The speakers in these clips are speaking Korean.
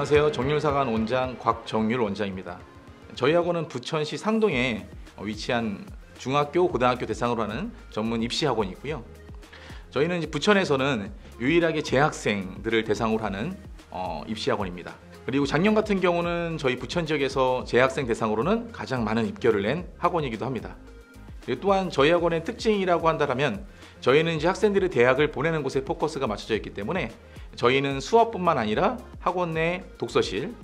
안녕하세요. 정률사관 원장 곽정율 원장입니다. 저희 학원은 부천시 상동에 위치한 중학교, 고등학교 대상으로 하는 전문 입시 학원이고요. 저희는 부천에서는 유일하게 재학생들을 대상으로 하는 입시 학원입니다. 그리고 작년 같은 경우는 저희 부천 지역에서 재학생 대상으로는 가장 많은 입결을 낸 학원이기도 합니다. 또한 저희 학원의 특징이라고 한다면 저희는 이제 학생들이 대학을 보내는 곳에 포커스가 맞춰져 있기 때문에 저희는 수업뿐만 아니라 학원 내 독서실,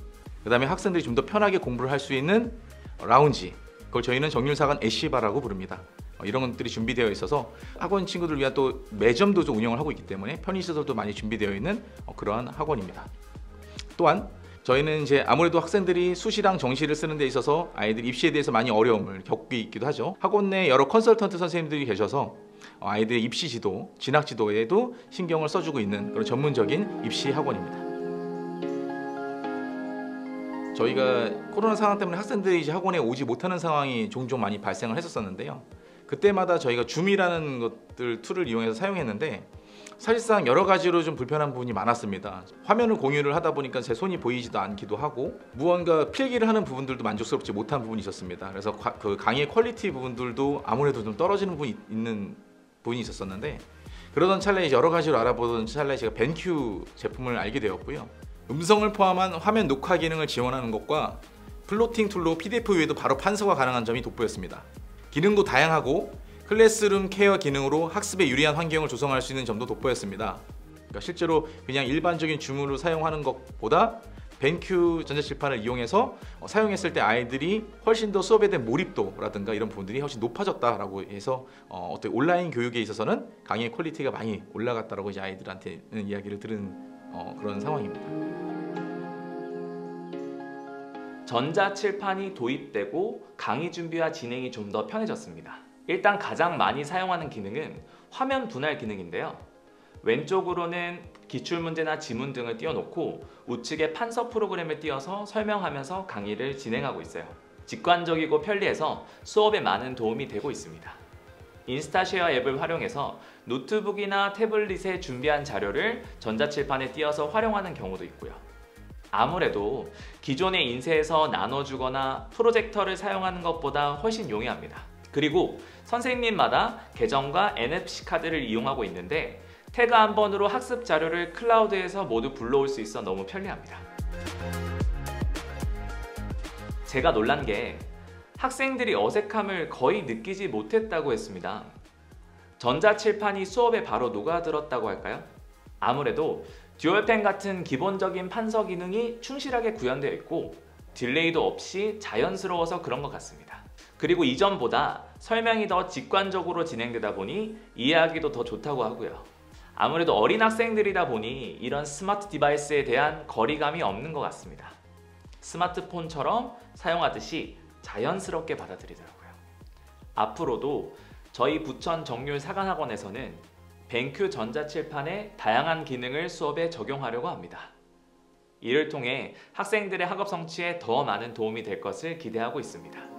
그 다음에 학생들이 좀 더 편하게 공부를 할 수 있는 라운지, 그걸 저희는 정률사관 애쉬바라고 부릅니다. 이런 것들이 준비되어 있어서 학원 친구들 위한 또 매점도 좀 운영을 하고 있기 때문에 편의시설도 많이 준비되어 있는 그러한 학원입니다. 또한 저희는 이제 아무래도 학생들이 수시랑 정시를 쓰는 데 있어서 아이들이 입시에 대해서 많이 어려움을 겪고 있기도 하죠. 학원 내 여러 컨설턴트 선생님들이 계셔서 아이들의 입시 지도, 진학 지도에도 신경을 써주고 있는 그런 전문적인 입시 학원입니다. 저희가 코로나 상황 때문에 학생들이 이제 학원에 오지 못하는 상황이 종종 많이 발생을 했었는데요. 그때마다 저희가 줌이라는 것들 툴을 이용해서 사용했는데 사실상 여러 가지로 좀 불편한 부분이 많았습니다. 화면을 공유를 하다 보니까 제 손이 보이지도 않기도 하고 무언가 필기를 하는 부분들도 만족스럽지 못한 부분이 있었습니다. 그래서 그 강의의 퀄리티 부분들도 아무래도 좀 떨어지는 부분이 있는 부분이 있었는데 그러던 찰나에 여러 가지로 알아보던 찰나에 제가 BenQ 제품을 알게 되었고요. 음성을 포함한 화면 녹화 기능을 지원하는 것과 플로팅 툴로 PDF 위에도 바로 판서가 가능한 점이 돋보였습니다. 기능도 다양하고 클래스룸 케어 기능으로 학습에 유리한 환경을 조성할 수 있는 점도 돋보였습니다. 그러니까 실제로 그냥 일반적인 줌으로 사용하는 것보다 벤큐 전자칠판을 이용해서 사용했을 때 아이들이 훨씬 더 수업에 대한 몰입도라든가 이런 부분들이 훨씬 높아졌다라고 해서 어떻게 온라인 교육에 있어서는 강의의 퀄리티가 많이 올라갔다라고 이제 아이들한테는 이야기를 들은 그런 상황입니다. 전자칠판이 도입되고 강의 준비와 진행이 좀 더 편해졌습니다. 일단 가장 많이 사용하는 기능은 화면 분할 기능인데요. 왼쪽으로는 기출문제나 지문 등을 띄워놓고 우측에 판서 프로그램을 띄워서 설명하면서 강의를 진행하고 있어요. 직관적이고 편리해서 수업에 많은 도움이 되고 있습니다. 인스타쉐어 앱을 활용해서 노트북이나 태블릿에 준비한 자료를 전자칠판에 띄워서 활용하는 경우도 있고요. 아무래도 기존의 인쇄에서 나눠주거나 프로젝터를 사용하는 것보다 훨씬 용이합니다. 그리고 선생님마다 계정과 NFC 카드를 이용하고 있는데 태그 한 번으로 학습 자료를 클라우드에서 모두 불러올 수 있어 너무 편리합니다. 제가 놀란 게 학생들이 어색함을 거의 느끼지 못했다고 했습니다. 전자칠판이 수업에 바로 녹아들었다고 할까요? 아무래도 듀얼펜 같은 기본적인 판서 기능이 충실하게 구현되어 있고 딜레이도 없이 자연스러워서 그런 것 같습니다. 그리고 이전보다 설명이 더 직관적으로 진행되다 보니 이해하기도 더 좋다고 하고요. 아무래도 어린 학생들이다 보니 이런 스마트 디바이스에 대한 거리감이 없는 것 같습니다. 스마트폰처럼 사용하듯이 자연스럽게 받아들이더라고요. 앞으로도 저희 부천 정률 사관학원에서는 벤큐 전자칠판의 다양한 기능을 수업에 적용하려고 합니다. 이를 통해 학생들의 학업 성취에 더 많은 도움이 될 것을 기대하고 있습니다.